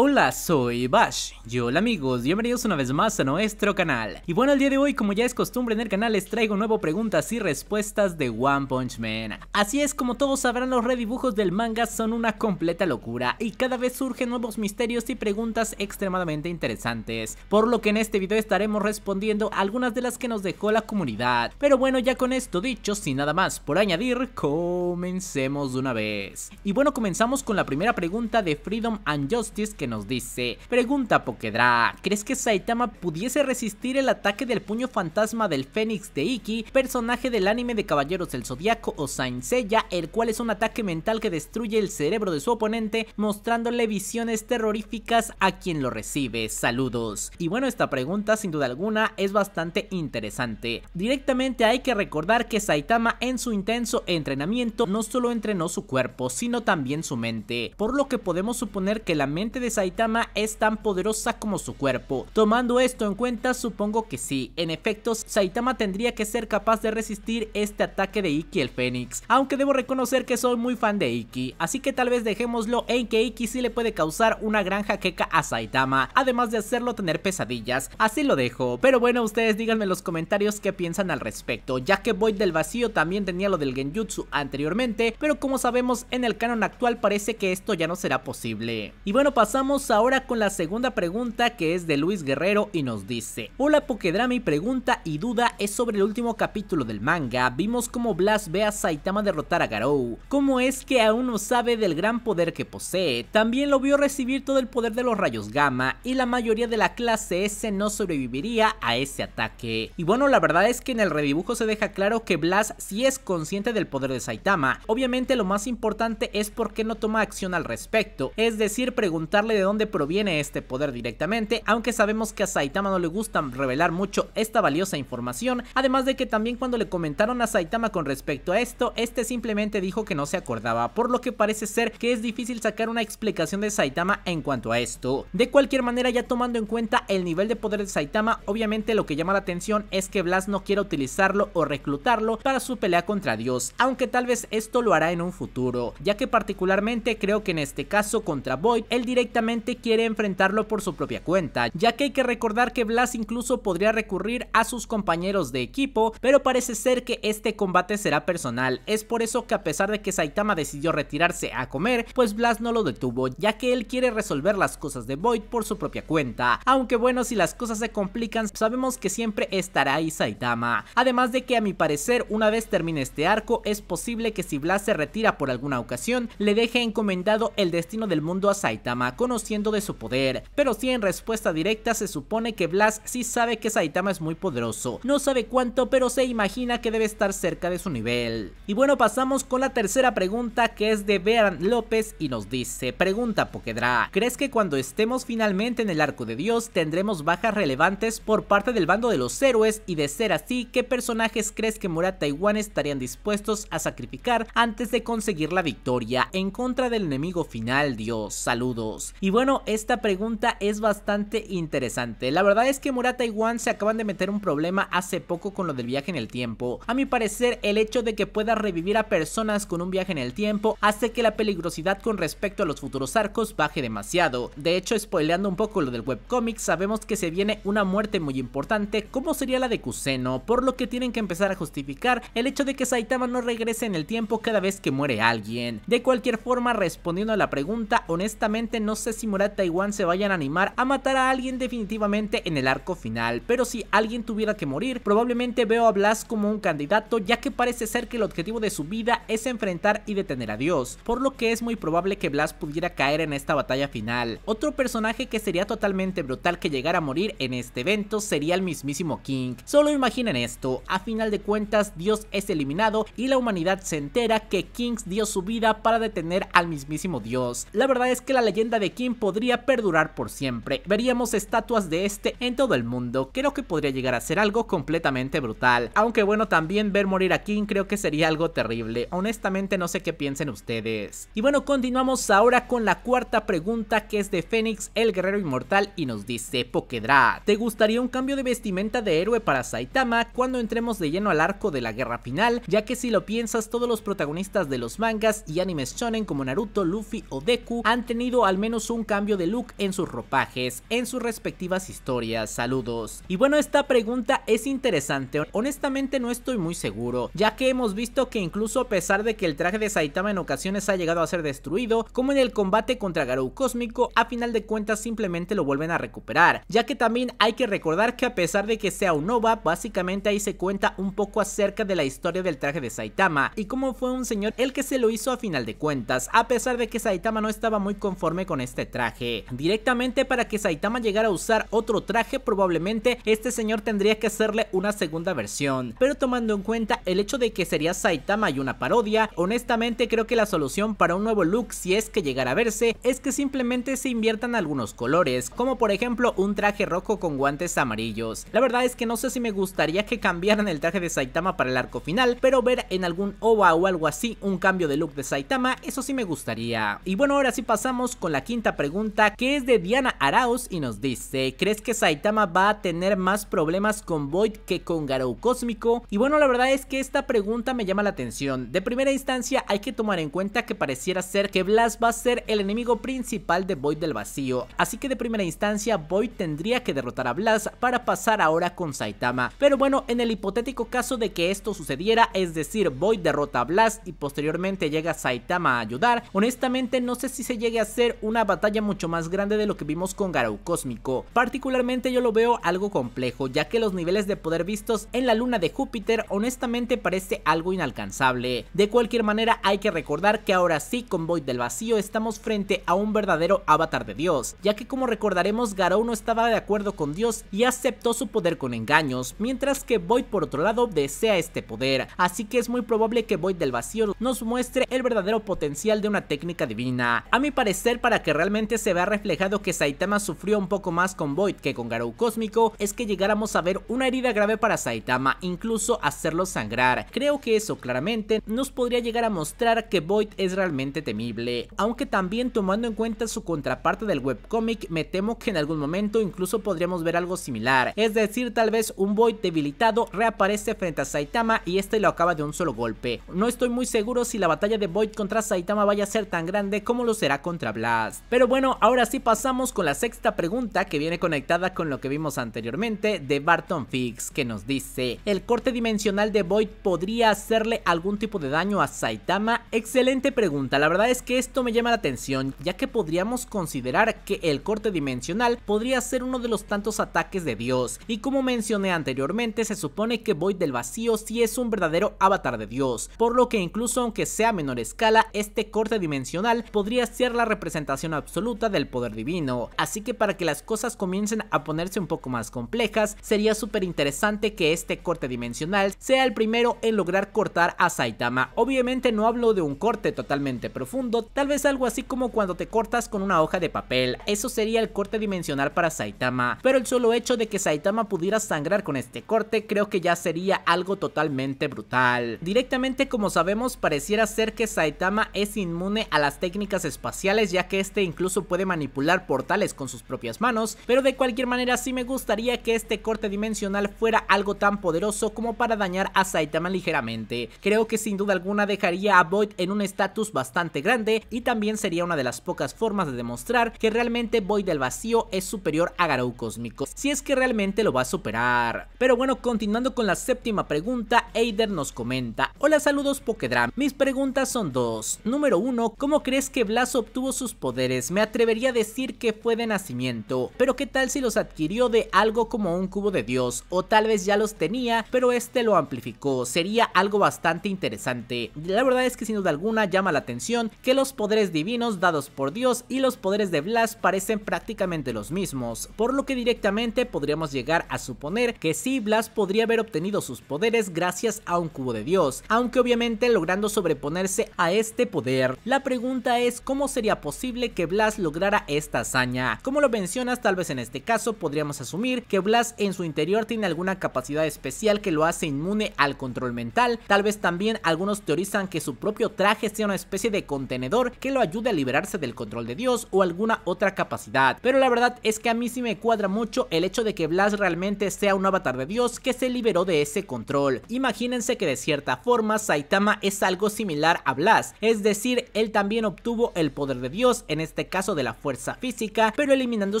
Hola, soy Bash, y hola amigos, bienvenidos una vez más a nuestro canal. Y bueno, el día de hoy, como ya es costumbre en el canal, les traigo nuevo preguntas y respuestas de One Punch Man. Así es, como todos sabrán, los redibujos del manga son una completa locura, y cada vez surgen nuevos misterios y preguntas extremadamente interesantes, por lo que en este video estaremos respondiendo algunas de las que nos dejó la comunidad. Pero bueno, ya con esto dicho, sin nada más por añadir, comencemos de una vez. Y bueno, comenzamos con la primera pregunta de Freedom and Justice, que nos dice: pregunta Poke Dra, ¿crees que Saitama pudiese resistir el ataque del puño fantasma del Fénix de Ikki, personaje del anime de Caballeros del Zodíaco o Saint Seiya, el cual es un ataque mental que destruye el cerebro de su oponente, mostrándole visiones terroríficas a quien lo recibe? Saludos. Y bueno, esta pregunta sin duda alguna es bastante interesante. Directamente hay que recordar que Saitama, en su intenso entrenamiento, no solo entrenó su cuerpo, sino también su mente, por lo que podemos suponer que la mente de Saitama es tan poderosa como su cuerpo. Tomando esto en cuenta, supongo que sí, en efecto Saitama tendría que ser capaz de resistir este ataque de Ikki el Fénix, aunque debo reconocer que soy muy fan de Ikki, así que tal vez dejémoslo en que Ikki sí le puede causar una gran jaqueca a Saitama, además de hacerlo tener pesadillas, así lo dejo. Pero bueno, ustedes díganme en los comentarios qué piensan al respecto, ya que Void del Vacío también tenía lo del Genjutsu anteriormente, pero como sabemos en el canon actual parece que esto ya no será posible. Y bueno, pasamos ahora con la segunda pregunta, que es de Luis Guerrero, y nos dice: hola Poke Dra, mi pregunta y duda es sobre el último capítulo del manga. Vimos cómo Blast ve a Saitama derrotar a Garou. ¿Cómo es que aún no sabe del gran poder que posee? También lo vio recibir todo el poder de los rayos gamma, y la mayoría de la clase S no sobreviviría a ese ataque. Y bueno, la verdad es que en el redibujo se deja claro que Blast sí es consciente del poder de Saitama. Obviamente lo más importante es por qué no toma acción al respecto, es decir, preguntarle de dónde proviene este poder directamente, aunque sabemos que a Saitama no le gusta revelar mucho esta valiosa información, además de que también cuando le comentaron a Saitama con respecto a esto, este simplemente dijo que no se acordaba, por lo que parece ser que es difícil sacar una explicación de Saitama en cuanto a esto. De cualquier manera, ya tomando en cuenta el nivel de poder de Saitama, obviamente lo que llama la atención es que Blast no quiera utilizarlo o reclutarlo para su pelea contra Dios, aunque tal vez esto lo hará en un futuro, ya que particularmente creo que en este caso contra Void, él directamente quiere enfrentarlo por su propia cuenta, ya que hay que recordar que Blast incluso podría recurrir a sus compañeros de equipo, pero parece ser que este combate será personal. Es por eso que a pesar de que Saitama decidió retirarse a comer, pues Blast no lo detuvo, ya que él quiere resolver las cosas de Void por su propia cuenta, aunque bueno, si las cosas se complican, sabemos que siempre estará ahí Saitama, además de que a mi parecer, una vez termine este arco, es posible que si Blast se retira por alguna ocasión, le deje encomendado el destino del mundo a Saitama, con siendo de su poder. Pero sí, en respuesta directa, se supone que Blast sí sabe que Saitama es muy poderoso, no sabe cuánto, pero se imagina que debe estar cerca de su nivel. Y bueno, pasamos con la tercera pregunta, que es de Beran López, y nos dice: pregunta Poke Dra, ¿crees que cuando estemos finalmente en el arco de Dios tendremos bajas relevantes por parte del bando de los héroes? Y de ser así, ¿qué personajes crees que Murata y ONE estarían dispuestos a sacrificar antes de conseguir la victoria en contra del enemigo final, Dios? Saludos. Y bueno, esta pregunta es bastante interesante. La verdad es que Murata y ONE se acaban de meter un problema hace poco con lo del viaje en el tiempo. A mi parecer, el hecho de que pueda revivir a personas con un viaje en el tiempo hace que la peligrosidad con respecto a los futuros arcos baje demasiado. De hecho, spoileando un poco lo del webcomic, sabemos que se viene una muerte muy importante, como sería la de Kuseno, por lo que tienen que empezar a justificar el hecho de que Saitama no regrese en el tiempo cada vez que muere alguien. De cualquier forma, respondiendo a la pregunta, honestamente no sé si Murata y ONE se vayan a animar a matar a alguien definitivamente en el arco final, pero si alguien tuviera que morir, probablemente veo a Blast como un candidato, ya que parece ser que el objetivo de su vida es enfrentar y detener a Dios, por lo que es muy probable que Blast pudiera caer en esta batalla final. Otro personaje que sería totalmente brutal que llegara a morir en este evento sería el mismísimo King. Solo imaginen esto, a final de cuentas Dios es eliminado y la humanidad se entera que King dio su vida para detener al mismísimo Dios. La verdad es que la leyenda de King podría perdurar por siempre. Veríamos estatuas de este en todo el mundo. Creo que podría llegar a ser algo completamente brutal. Aunque bueno, también ver morir a King creo que sería algo terrible. Honestamente no sé qué piensen ustedes. Y bueno, continuamos ahora con la cuarta pregunta, que es de Fénix, el guerrero inmortal, y nos dice: Poke Dra, ¿te gustaría un cambio de vestimenta de héroe para Saitama cuando entremos de lleno al arco de la guerra final? Ya que si lo piensas, todos los protagonistas de los mangas y animes shonen como Naruto, Luffy o Deku han tenido al menos un cambio de look en sus ropajes, en sus respectivas historias. Saludos. Y bueno, esta pregunta es interesante. Honestamente no estoy muy seguro, ya que hemos visto que incluso a pesar de que el traje de Saitama en ocasiones ha llegado a ser destruido, como en el combate contra Garou Cósmico, a final de cuentas simplemente lo vuelven a recuperar, ya que también hay que recordar que a pesar de que sea un OVA, básicamente ahí se cuenta un poco acerca de la historia del traje de Saitama y cómo fue un señor el que se lo hizo a final de cuentas, a pesar de que Saitama no estaba muy conforme con este traje. Directamente para que Saitama llegara a usar otro traje, probablemente este señor tendría que hacerle una segunda versión, pero tomando en cuenta el hecho de que sería Saitama y una parodia, honestamente creo que la solución para un nuevo look, si es que llegara a verse, es que simplemente se inviertan algunos colores, como por ejemplo un traje rojo con guantes amarillos. La verdad es que no sé si me gustaría que cambiaran el traje de Saitama para el arco final, pero ver en algún OVA o algo así un cambio de look de Saitama, eso sí me gustaría. Y bueno, ahora sí pasamos con la quinta pregunta, que es de Diana Arauz y nos dice: ¿crees que Saitama va a tener más problemas con Void que con Garou Cósmico? Y bueno, la verdad es que esta pregunta me llama la atención. De primera instancia hay que tomar en cuenta que pareciera ser que Blast va a ser el enemigo principal de Void del Vacío, así que de primera instancia Void tendría que derrotar a Blast para pasar ahora con Saitama. Pero bueno, en el hipotético caso de que esto sucediera, es decir, Void derrota a Blast y posteriormente llega Saitama a ayudar, honestamente no sé si se llegue a hacer una batalla mucho más grande de lo que vimos con Garou Cósmico. Particularmente yo lo veo algo complejo, ya que los niveles de poder vistos en la luna de Júpiter honestamente parece algo inalcanzable. De cualquier manera hay que recordar que ahora sí con Void del Vacío estamos frente a un verdadero avatar de Dios, ya que como recordaremos Garou no estaba de acuerdo con Dios y aceptó su poder con engaños, mientras que Void por otro lado desea este poder, así que es muy probable que Void del Vacío nos muestre el verdadero potencial de una técnica divina. A mi parecer, para que realmente se vea reflejado que Saitama sufrió un poco más con Void que con Garou Cósmico, es que llegáramos a ver una herida grave para Saitama, incluso hacerlo sangrar. Creo que eso claramente nos podría llegar a mostrar que Void es realmente temible, aunque también tomando en cuenta su contraparte del webcomic, me temo que en algún momento incluso podríamos ver algo similar, es decir, tal vez un Void debilitado reaparece frente a Saitama y este lo acaba de un solo golpe. No estoy muy seguro si la batalla de Void contra Saitama vaya a ser tan grande como lo será contra Blast. Pero bueno, ahora sí pasamos con la sexta pregunta, que viene conectada con lo que vimos anteriormente, de Barton Fix, que nos dice: ¿el corte dimensional de Void podría hacerle algún tipo de daño a Saitama? Excelente pregunta, la verdad es que esto me llama la atención, ya que podríamos considerar que el corte dimensional podría ser uno de los tantos ataques de Dios, y como mencioné anteriormente, se supone que Void del Vacío sí es un verdadero avatar de Dios, por lo que incluso aunque sea a menor escala, este corte dimensional podría ser la representación absoluta del poder divino, así que para que las cosas comiencen a ponerse un poco más complejas, sería súper interesante que este corte dimensional sea el primero en lograr cortar a Saitama. Obviamente no hablo de un corte totalmente profundo, tal vez algo así como cuando te cortas con una hoja de papel, eso sería el corte dimensional para Saitama, pero el solo hecho de que Saitama pudiera sangrar con este corte creo que ya sería algo totalmente brutal. Directamente, como sabemos, pareciera ser que Saitama es inmune a las técnicas espaciales, ya que este incluso puede manipular portales con sus propias manos, pero de cualquier manera sí me gustaría que este corte dimensional fuera algo tan poderoso como para dañar a Saitama ligeramente. Creo que sin duda alguna dejaría a Void en un estatus bastante grande, y también sería una de las pocas formas de demostrar que realmente Void del Vacío es superior a Garou Cósmico, si es que realmente lo va a superar. Pero bueno, continuando con la séptima pregunta, Eider nos comenta: hola, saludos Poke Dra, mis preguntas son dos. Número 1, ¿cómo crees que Blast obtuvo sus poderes? Me atrevería a decir que fue de nacimiento, pero ¿qué tal si los adquirió de algo como un cubo de Dios? O tal vez ya los tenía, pero este lo amplificó, sería algo bastante interesante. La verdad es que sin duda alguna llama la atención que los poderes divinos dados por Dios y los poderes de Blast parecen prácticamente los mismos, por lo que directamente podríamos llegar a suponer que sí, Blast podría haber obtenido sus poderes gracias a un cubo de Dios, aunque obviamente logrando sobreponerse a este poder. La pregunta es: ¿cómo sería posible que Blast lograra esta hazaña. Como lo mencionas, tal vez en este caso podríamos asumir que Blast en su interior tiene alguna capacidad especial que lo hace inmune al control mental. Tal vez también algunos teorizan que su propio traje sea una especie de contenedor que lo ayude a liberarse del control de Dios o alguna otra capacidad. Pero la verdad es que a mí sí me cuadra mucho el hecho de que Blast realmente sea un avatar de Dios que se liberó de ese control. Imagínense que de cierta forma Saitama es algo similar a Blast, es decir, él también obtuvo el poder de Dios, en este caso de la fuerza física, pero eliminando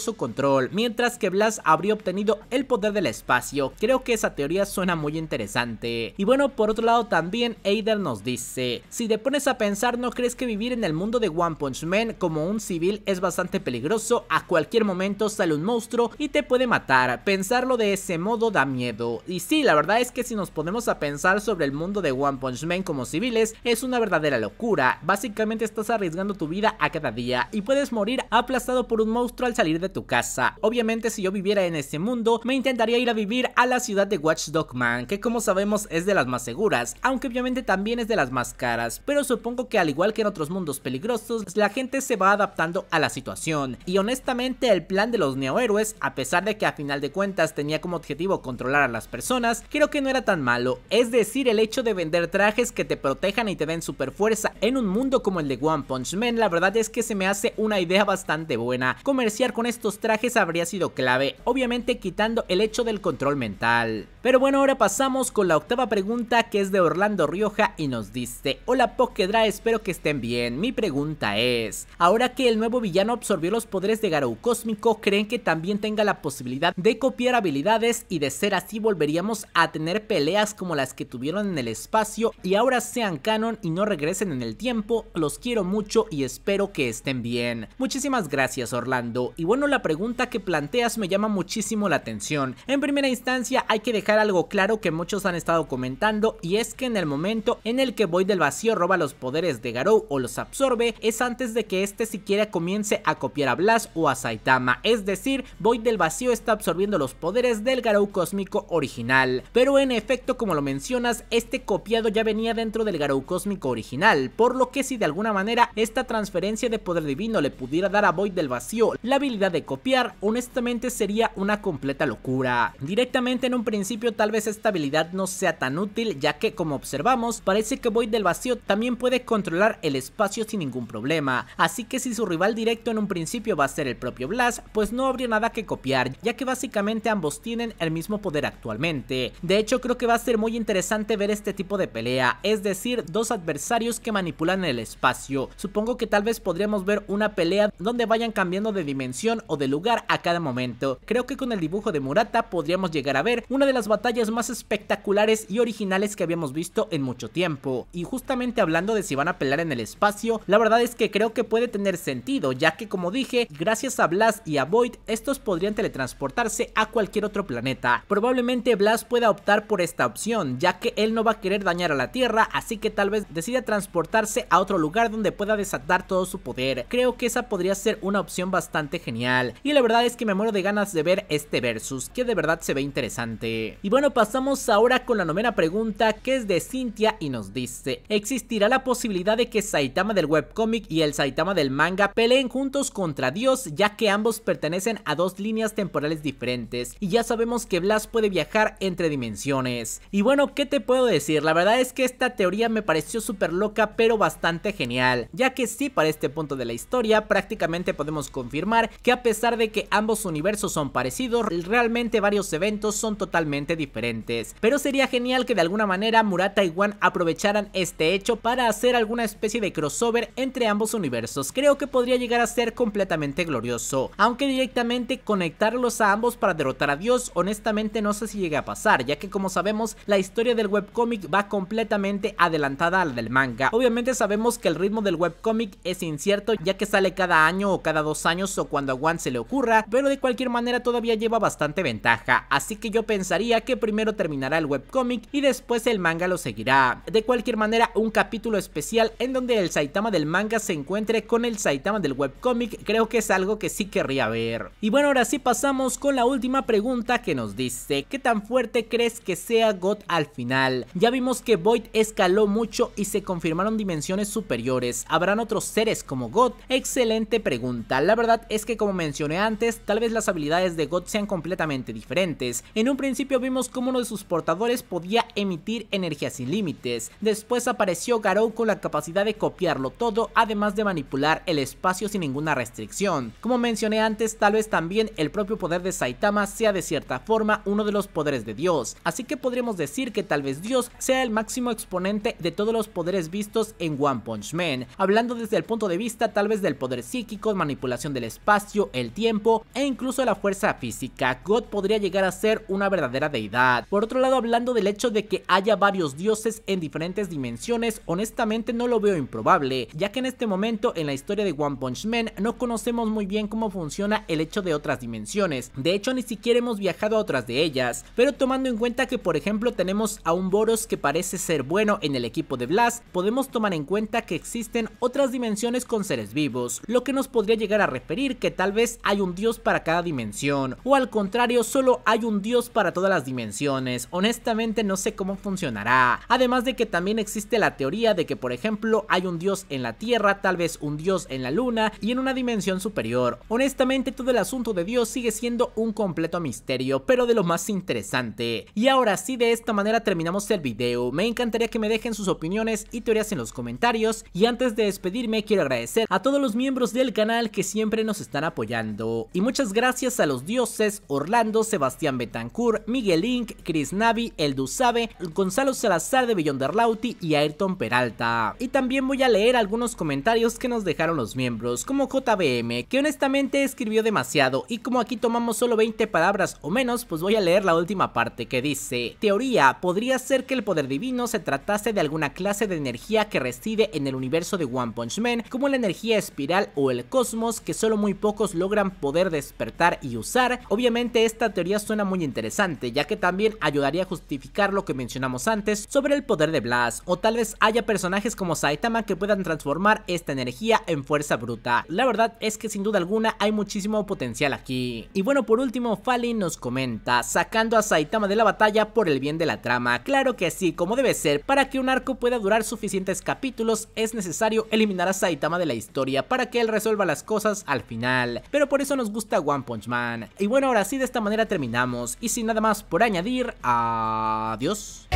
su control, mientras que Blast habría obtenido el poder del espacio. Creo que esa teoría suena muy interesante. Y bueno, por otro lado también Eider nos dice: si te pones a pensar, ¿no crees que vivir en el mundo de One Punch Man como un civil es bastante peligroso? A cualquier momento sale un monstruo y te puede matar. Pensarlo de ese modo da miedo. Y sí, la verdad es que si nos ponemos a pensar sobre el mundo de One Punch Man como civiles, es una verdadera locura. Básicamente estás arriesgando tu vida a cada día y puedes morir aplastado por un monstruo al salir de tu casa. Obviamente, si yo viviera en este mundo, me intentaría ir a vivir a la ciudad de Watchdog Man, que como sabemos es de las más seguras, aunque obviamente también es de las más caras, pero supongo que al igual que en otros mundos peligrosos, la gente se va adaptando a la situación. Y honestamente, el plan de los neohéroes, a pesar de que a final de cuentas tenía como objetivo controlar a las personas, creo que no era tan malo. Es decir, el hecho de vender trajes que te protejan y te den super fuerza en un mundo como el de One Punch Man, la verdad es que se me hace una idea bastante buena. Comerciar con estos trajes habría sido clave, obviamente quitando el hecho del control mental. Pero bueno, ahora pasamos con la octava pregunta, que es de Orlando Rioja y nos dice: hola Poke Dra, espero que estén bien. Mi pregunta es, ahora que el nuevo villano absorbió los poderes de Garou Cósmico, ¿creen que también tenga la posibilidad de copiar habilidades? Y de ser así, volveríamos a tener peleas como las que tuvieron en el espacio y ahora sean canon y no regresen en el tiempo. Los quiero mucho y espero que estén bien. Muchísimas gracias, Orlando. Y bueno, la pregunta que planteas me llama muchísimo la atención. En primera instancia hay que dejar algo claro que muchos han estado comentando, y es que en el momento en el que Void del Vacío roba los poderes de Garou o los absorbe, es antes de que este siquiera comience a copiar a Blast o a Saitama. Es decir, Void del Vacío está absorbiendo los poderes del Garou Cósmico original, pero en efecto, como lo mencionas, este copiado ya venía dentro del Garou Cósmico original, por lo que si de alguna manera esta transferencia de poder divino le pudiera dar a Void del Vacío la habilidad de copiar, honestamente sería una completa locura. Directamente en un principio tal vez esta habilidad no sea tan útil, ya que como observamos, parece que Void del Vacío también puede controlar el espacio sin ningún problema, así que si su rival directo en un principio va a ser el propio Blast, pues no habría nada que copiar, ya que básicamente ambos tienen el mismo poder actualmente. De hecho, creo que va a ser muy interesante ver este tipo de pelea, es decir, dos adversarios que manipulan el espacio. Supongo que tal vez podríamos ver una pelea donde vayan cambiando de dimensión o de lugar a cada momento. Creo que con el dibujo de Murata podríamos llegar a ver una de las batallas más espectaculares y originales que habíamos visto en mucho tiempo. Y justamente hablando de si van a pelear en el espacio, la verdad es que creo que puede tener sentido, ya que como dije, gracias a Blast y a Void, estos podrían teletransportarse a cualquier otro planeta. Probablemente Blast pueda optar por esta opción, ya que él no va a querer dañar a la Tierra, así que tal vez decida transportarse a otro lugar donde pueda desatar todo su poder. Creo que esa podría ser una opción bastante genial, y la verdad es que me muero de ganas de ver este versus, que de verdad se ve interesante. Y bueno, pasamos ahora con la novena pregunta, que es de Cintia y nos dice: ¿existirá la posibilidad de que Saitama del webcomic y el Saitama del manga peleen juntos contra Dios, ya que ambos pertenecen a dos líneas temporales diferentes y ya sabemos que Blast puede viajar entre dimensiones? Y bueno, ¿qué te puedo decir? La verdad es que esta teoría me pareció súper loca, pero bastante genial, ya que sí, para este punto de la historia prácticamente podemos confirmar que a pesar de que ambos universos son parecidos, realmente varios eventos son totalmente diferentes. Pero sería genial que de alguna manera Murata y One aprovecharan este hecho para hacer alguna especie de crossover entre ambos universos. Creo que podría llegar a ser completamente glorioso, aunque directamente conectarlos a ambos para derrotar a Dios, honestamente no sé si llega a pasar, ya que como sabemos, la historia del webcomic va completamente adelantada a la del manga. Obviamente sabemos que el ritmo del webcomic es incierto, ya que sale cada año o cada 2 años o cuando a One se le ocurra, pero de cualquier manera todavía lleva bastante ventaja, así que yo pensaría ya que primero terminará el webcómic y después el manga lo seguirá. De cualquier manera, un capítulo especial en donde el Saitama del manga se encuentre con el Saitama del webcómic creo que es algo que sí querría ver. Y bueno, ahora sí pasamos con la última pregunta que nos dice: ¿qué tan fuerte crees que sea God al final? Ya vimos que Void escaló mucho y se confirmaron dimensiones superiores. ¿Habrán otros seres como God? Excelente pregunta. La verdad es que, como mencioné antes, tal vez las habilidades de God sean completamente diferentes. En un principio vimos cómo uno de sus portadores podía emitir energía sin límites. Después apareció Garou con la capacidad de copiarlo todo, además de manipular el espacio sin ninguna restricción. Como mencioné antes, tal vez también el propio poder de Saitama sea de cierta forma uno de los poderes de Dios, así que podríamos decir que tal vez Dios sea el máximo exponente de todos los poderes vistos en One Punch Man, hablando desde el punto de vista tal vez del poder psíquico, manipulación del espacio, el tiempo e incluso la fuerza física. God podría llegar a ser una verdadera deidad. Por otro lado, hablando del hecho de que haya varios dioses en diferentes dimensiones, honestamente no lo veo improbable, ya que en este momento en la historia de One Punch Man no conocemos muy bien cómo funciona el hecho de otras dimensiones. De hecho, ni siquiera hemos viajado a otras de ellas, pero tomando en cuenta que, por ejemplo, tenemos a un Boros que parece ser bueno en el equipo de Blast, podemos tomar en cuenta que existen otras dimensiones con seres vivos, lo que nos podría llegar a referir que tal vez hay un dios para cada dimensión, o al contrario, solo hay un dios para todas las dimensiones. Honestamente no sé cómo funcionará, además de que también existe la teoría de que, por ejemplo, hay un dios en la Tierra, tal vez un dios en la Luna y en una dimensión superior. Honestamente, todo el asunto de Dios sigue siendo un completo misterio, pero de lo más interesante. Y ahora sí, de esta manera terminamos el video. Me encantaría que me dejen sus opiniones y teorías en los comentarios, y antes de despedirme quiero agradecer a todos los miembros del canal que siempre nos están apoyando, y muchas gracias a los dioses Orlando, Sebastián Betancourt, Miguel Inc, Chris Navi, El Dusabe, Gonzalo Salazar de Beyonderlauti y Ayrton Peralta. Y también voy a leer algunos comentarios que nos dejaron los miembros, como JBM, que honestamente escribió demasiado, y como aquí tomamos solo 20 palabras o menos, pues voy a leer la última parte que dice: teoría, podría ser que el poder divino se tratase de alguna clase de energía que reside en el universo de One Punch Man, como la energía espiral o el cosmos, que solo muy pocos logran poder despertar y usar. Obviamente esta teoría suena muy interesante, ya que también ayudaría a justificar lo que mencionamos antes sobre el poder de Blast, o tal vez haya personajes como Saitama que puedan transformar esta energía en fuerza bruta. La verdad es que sin duda alguna hay muchísimo potencial aquí. Y bueno, por último, Fali nos comenta: sacando a Saitama de la batalla por el bien de la trama. Claro que sí, como debe ser. Para que un arco pueda durar suficientes capítulos es necesario eliminar a Saitama de la historia para que él resuelva las cosas al final, pero por eso nos gusta One Punch Man. Y bueno, ahora sí, de esta manera terminamos, y sin nada más por añadir, adiós.